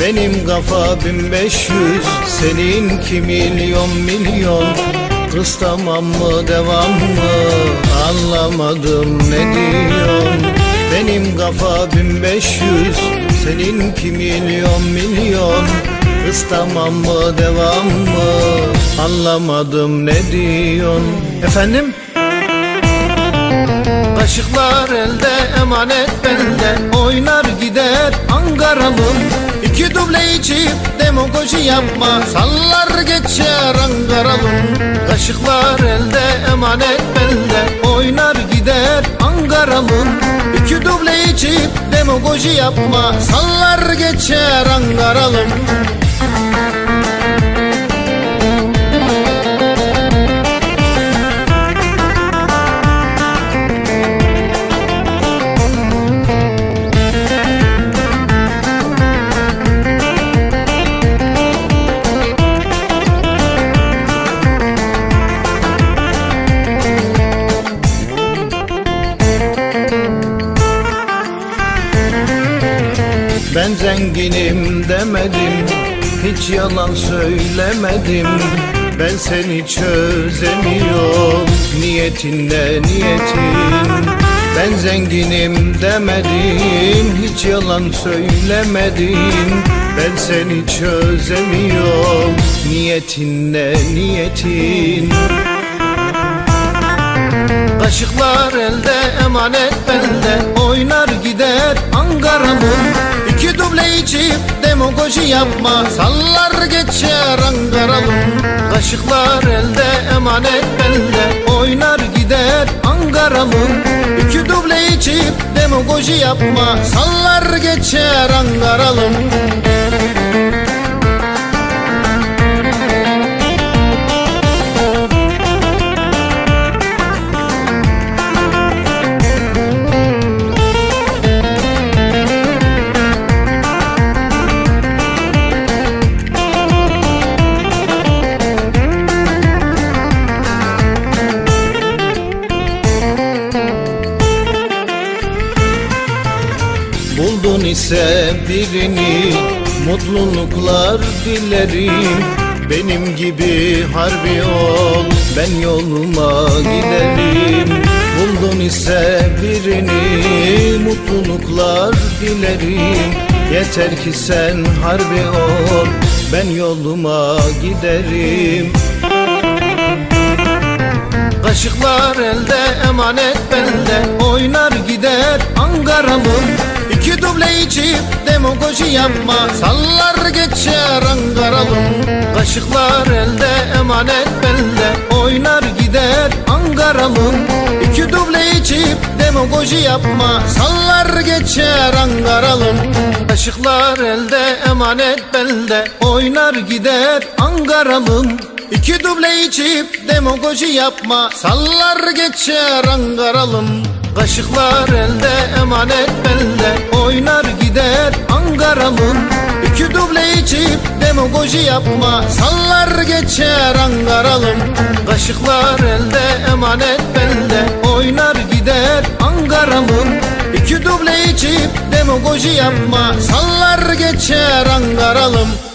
Benim kafa 1500, seninki milyon. Kız tamam mı, devam mı, anlamadım ne diyorsun? Benim kafa 1500, seninki milyon. Kız tamam mı, devam mı, anlamadım ne diyorsun? Efendim? Kaşıklar elde, emanet bende, oynar gider Ankaralım. İki duble içip demagoji yapma, sallar geçer Ankaralım. Kaşıklar elde, emanet bende, oynar gider Ankaralım. İki duble içip demagoji yapma, sallar geçer Ankaralım. Ben zenginim demedim, hiç yalan söylemedim. Ben seni çözemiyorum, niyetin. Ben zenginim demedim, hiç yalan söylemedim. Ben seni çözemiyorum, niyetin. Kaşıklar elde, emanet bende, oynar gider Ankaralım. İki duble içip demagoji yapma, sallar geçer Ankaralım. Kaşıklar elde, emanet bende, oynar gider Ankaralım. İki duble içip demagoji yapma, sallar geçer Ankaralım. Buldun ise birini, mutluluklar dilerim. Benim gibi harbi ol, ben yoluma giderim. Buldun ise birini, mutluluklar dilerim. Yeter ki sen harbi ol, ben yoluma giderim. Kaşıklar elde, emanet bende, oynar gider Ankaralım. İki duble içip demagoji yapma, sallar geçer Ankaralım. Kaşıklar elde, emanet bende, oynar gider Ankaralım. İki duble içip demagoji yapma, sallar geçer Ankaralım. Kaşıklar elde, emanet bende, oynar gider Ankaralım. İki duble içip demagoji yapma, sallar geçer Ankaralım. Kaşıklar elde, emanet bende, oynar gider Ankaralım. İki duble içip demagoji yapma, sallar geçer Ankaralım. Kaşıklar elde, emanet bende, oynar gider Ankaralım. İki duble içip demagoji yapma, sallar geçer Ankaralım.